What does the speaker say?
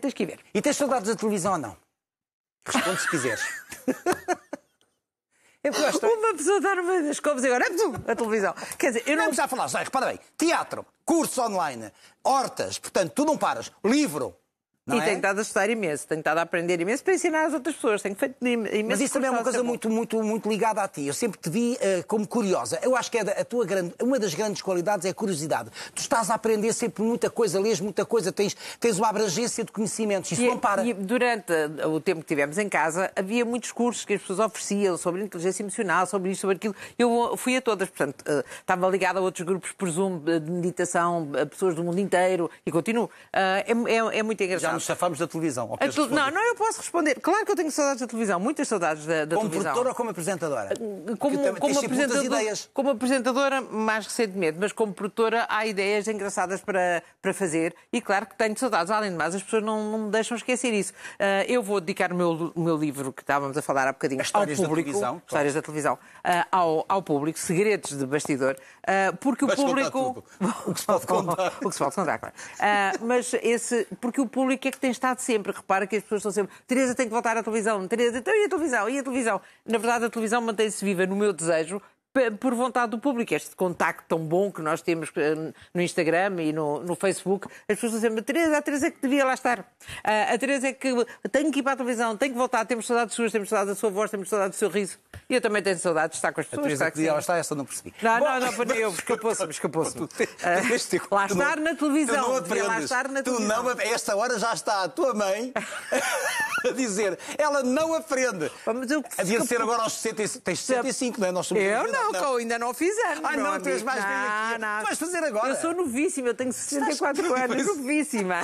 Tens que ir ver. E tens saudades da televisão ou não? Responde se quiseres. Eu gosto. Uma pessoa dar uma das covas agora. A televisão. Quer dizer, eu não. Vamos já falar, Zé, repara bem. Teatro, curso online, hortas, portanto, tu não paras. Livro. Não e é? Tenho estado a estudar imenso, tenho estado a aprender imenso para ensinar às outras pessoas, tenho feito imenso. Mas isso também é uma coisa muito ligada a ti. Eu sempre te vi como curiosa. Eu acho que é a tua grande, uma das grandes qualidades é a curiosidade. Tu estás a aprender sempre muita coisa, lês muita coisa, tens uma abrangência de conhecimentos, isso não para. E durante o tempo que tivemos em casa, havia muitos cursos que as pessoas ofereciam sobre inteligência emocional, sobre isto, sobre aquilo. Eu fui a todas, portanto, estava ligada a outros grupos, presumo, de meditação, a pessoas do mundo inteiro, e continuo. É muito engraçado. Já nos safamos da televisão. Não, eu posso responder. Claro que eu tenho saudades da televisão, muitas saudades da como televisão. Como produtora ou como apresentadora? Como apresentadora, mais recentemente, mas como produtora há ideias engraçadas para fazer e claro que tenho saudades. Além de mais, as pessoas não me deixam esquecer isso. Eu vou dedicar o meu livro, que estávamos a falar há bocadinho, Histórias da Televisão, ao público, segredos de bastidor, porque o público... O que se pode contar. O que se pode contar, claro. Porque o público que é que tem estado sempre? Repara que as pessoas estão sempre... Teresa, tem que voltar à televisão. Teresa, então e a televisão? E a televisão? Na verdade, a televisão mantém-se viva, no meu desejo, por vontade do público. Este contacto tão bom que nós temos no Instagram e no Facebook, as pessoas estão sempre... Teresa, a Teresa é que devia lá estar. A Teresa é que tem que ir para a televisão, tem que voltar, temos saudades suas, temos saudades da sua voz, temos saudades do seu riso. E eu também tenho saudades de estar com as pessoas. A Teresa que devia lá estar, essa não percebi. Escapou-se-me. Lá estar na televisão. Esta hora já está a tua mãe a dizer, ela não aprende. Havia de ser agora aos 65, não é? Nós somos... Eu não, ainda não fiz anos. Não, tu és mais velha que eu. Tu vais fazer agora. Eu sou novíssima, eu tenho 64 anos, novíssima.